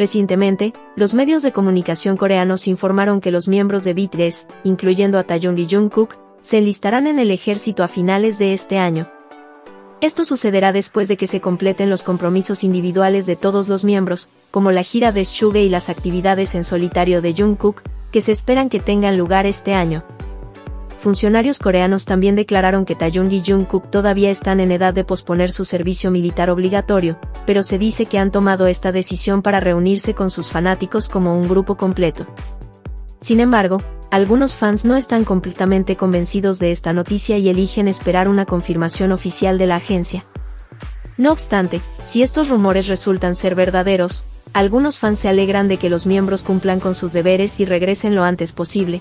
Recientemente, los medios de comunicación coreanos informaron que los miembros de BTS, incluyendo a Taehyung y Jungkook, se enlistarán en el ejército a finales de este año. Esto sucederá después de que se completen los compromisos individuales de todos los miembros, como la gira de Suga y las actividades en solitario de Jungkook, que se esperan que tengan lugar este año. Funcionarios coreanos también declararon que Taehyung y Jungkook todavía están en edad de posponer su servicio militar obligatorio, pero se dice que han tomado esta decisión para reunirse con sus fanáticos como un grupo completo. Sin embargo, algunos fans no están completamente convencidos de esta noticia y eligen esperar una confirmación oficial de la agencia. No obstante, si estos rumores resultan ser verdaderos, algunos fans se alegran de que los miembros cumplan con sus deberes y regresen lo antes posible,